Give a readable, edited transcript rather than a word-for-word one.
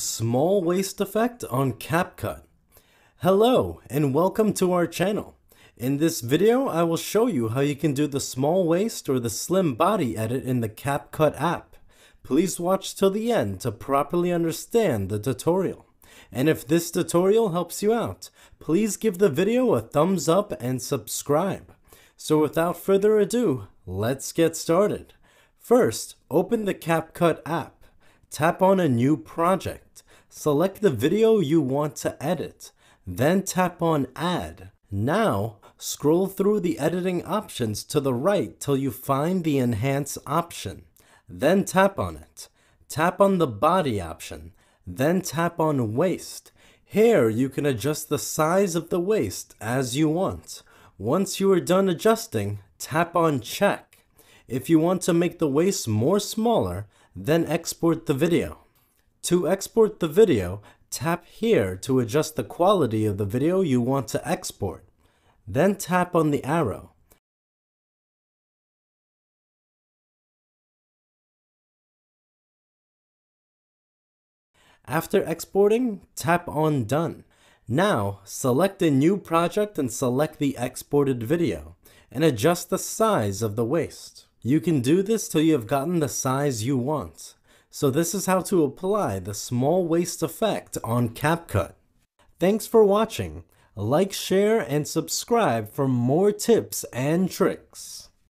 small waist effect on CapCut. Hello and welcome to our channel. In this video I will show you how you can do the small waist or the slim body edit in the CapCut app. Please watch till the end to properly understand the tutorial. And if this tutorial helps you out, please give the video a thumbs up and subscribe. So without further ado, let's get started. First, open the CapCut app, tap on a new project, select the video you want to edit, then tap on Add. Now, scroll through the editing options to the right till you find the Enhance option, then tap on it. Tap on the Body option. Then tap on Waist. Here you can adjust the size of the waist as you want. Once you are done adjusting, tap on Check. If you want to make the waist more smaller, then export the video. To export the video, tap here to adjust the quality of the video you want to export. Then tap on the arrow. After exporting, tap on Done. Now, select a new project and select the exported video, and adjust the size of the waist. You can do this till you have gotten the size you want. So this is how to apply the small waist effect on CapCut. Thanks for watching. Like, share, and subscribe for more tips and tricks.